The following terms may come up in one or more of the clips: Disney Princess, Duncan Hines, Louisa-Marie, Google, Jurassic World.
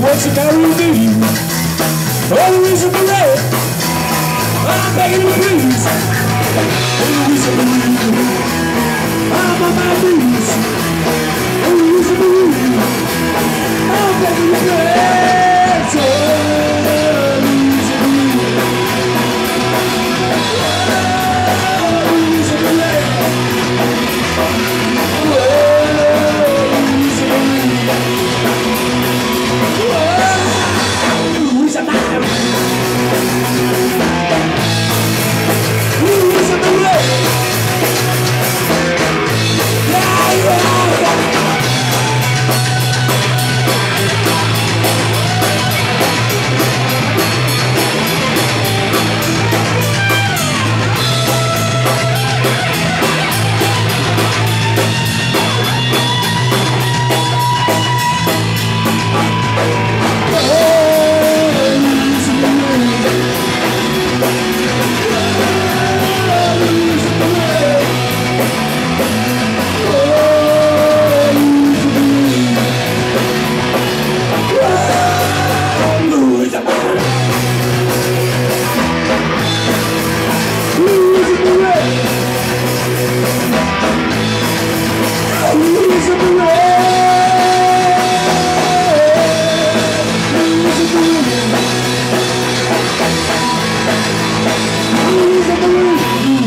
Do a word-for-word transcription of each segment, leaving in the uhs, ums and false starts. What's it got to be? Oh, Louisa-Marie, I'm begging you please. Oh, Louisa-Marie, I'm on my knees. Oh, Louisa-Marie, I'm begging you please. Oh,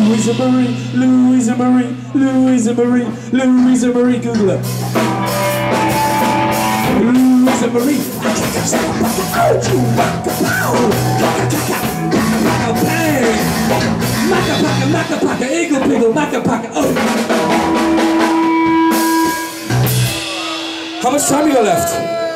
Louisa-Marie, oh, Louisa-Marie, oh, Louisa-Marie. Louisa-Marie, Louisa-Marie, Louisa-Marie, Louisa-Marie, Google it. Louisa-Marie, Maca-paca, eagle pickle, Maca-paca, oh. How much time you got left?